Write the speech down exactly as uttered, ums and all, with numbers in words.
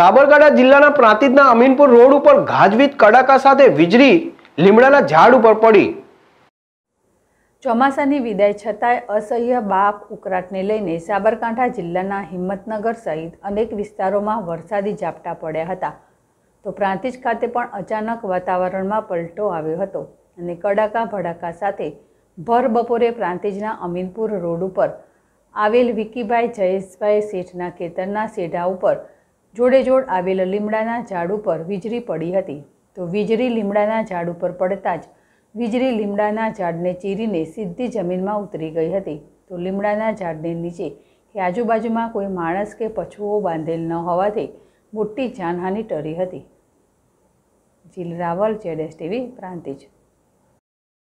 સાબરકાંઠા જિલ્લાના પ્રાંતિજના અમીનપુર રોડ ઉપર ગાજવીજ કડાકા સાથે વીજળી લીમડાના ઝાડ ઉપર પડી। ચોમાસાની વિદાય છતાંય અસહ્ય બાપ ઉકળાટને લઈને સાબરકાંઠા જિલ્લાના હિંમતનગર સહિત અનેક વિસ્તારોમાં વરસાદી ઝાપટા પડ્યા હતા તો પ્રાંતિજ ખાતે પણ અચાનક વાતાવરણમાં પલટો આવ્યો હતો અને કડાકા ભડાકા સાથે ભર બપોરે પ્રાંતિજના અમીનપુર રોડ ઉપર આવેલ વિકીભાઈ જયેશભાઈ શેઠના ખેતરના સેઢા ઉપર જોડેજોડ આવેલ લીમડાના ઝાડ ઉપર વીજળી પડી હતી તો વીજળી લીમડાના ઝાડ ઉપર પડતા જ વીજળી લીમડાના ઝાડને ચીરીને સીધી જમીનમાં ઉતરી ગઈ હતી તો લીમડાના ઝાડને નીચે કે આજુબાજુમાં કોઈ માણસ કે પશુઓ બાંધેલ ન હોવાથી મોટી જાનહાની टरी थी। જીલ રાવલ જેડેશ ટીવી પ્રાંતિજ।